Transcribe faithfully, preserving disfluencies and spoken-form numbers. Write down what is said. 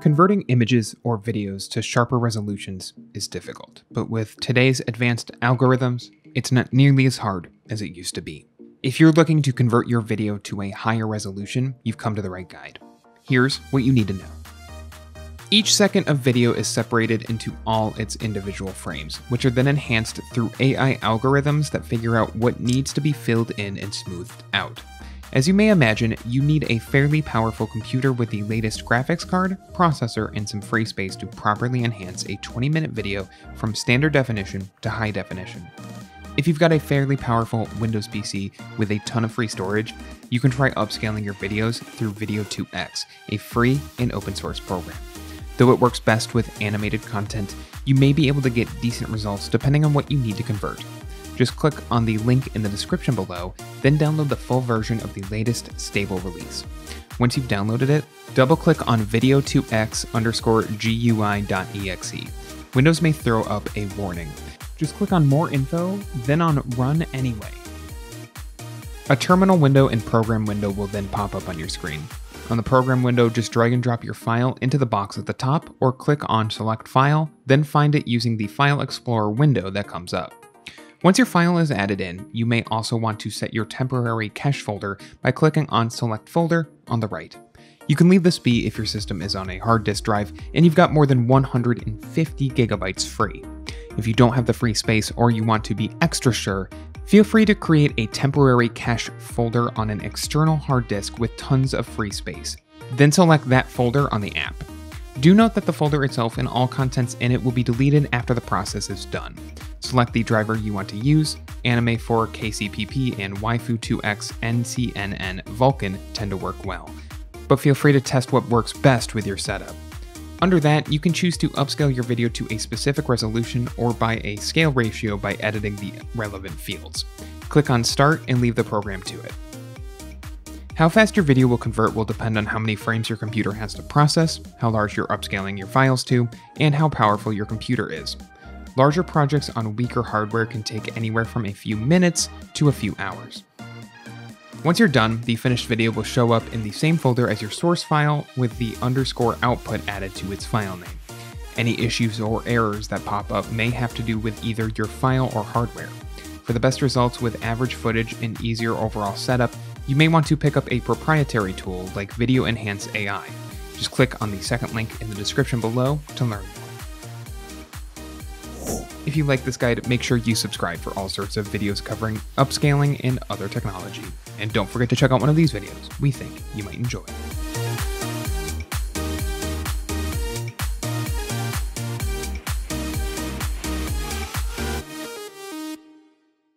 Converting images or videos to sharper resolutions is difficult, but with today's advanced algorithms, it's not nearly as hard as it used to be. If you're looking to convert your video to a higher resolution, you've come to the right guide. Here's what you need to know. Each second of video is separated into all its individual frames, which are then enhanced through A I algorithms that figure out what needs to be filled in and smoothed out. As you may imagine, you need a fairly powerful computer with the latest graphics card, processor, and some free space to properly enhance a twenty minute video from standard definition to high definition. If you've got a fairly powerful Windows P C with a ton of free storage, you can try upscaling your videos through Video two X, a free and open source program. Though it works best with animated content, you may be able to get decent results depending on what you need to convert. Just click on the link in the description below, then download the full version of the latest stable release. Once you've downloaded it, double-click on video two x underscore G U I dot E X E. Windows may throw up a warning. Just click on More Info, then on Run Anyway. A terminal window and program window will then pop up on your screen. On the program window, just drag and drop your file into the box at the top, or click on Select File, then find it using the File Explorer window that comes up. Once your file is added in, you may also want to set your temporary cache folder by clicking on Select Folder on the right. You can leave this be if your system is on a hard disk drive and you've got more than one hundred fifty gigabytes free. If you don't have the free space or you want to be extra sure, feel free to create a temporary cache folder on an external hard disk with tons of free space. Then select that folder on the app. Do note that the folder itself and all contents in it will be deleted after the process is done. Select the driver you want to use. Anime four K C P P and Waifu two X N C N N Vulkan tend to work well, but feel free to test what works best with your setup. Under that, you can choose to upscale your video to a specific resolution or by a scale ratio by editing the relevant fields. Click on Start and leave the program to it. How fast your video will convert will depend on how many frames your computer has to process, how large you're upscaling your files to, and how powerful your computer is. Larger projects on weaker hardware can take anywhere from a few minutes to a few hours. Once you're done, the finished video will show up in the same folder as your source file with the underscore output added to its file name. Any issues or errors that pop up may have to do with either your file or hardware. For the best results with average footage and easier overall setup, you may want to pick up a proprietary tool like Video Enhance A I. Just click on the second link in the description below to learn more. If you like this guide, make sure you subscribe for all sorts of videos covering upscaling and other technology. And don't forget to check out one of these videos we think you might enjoy.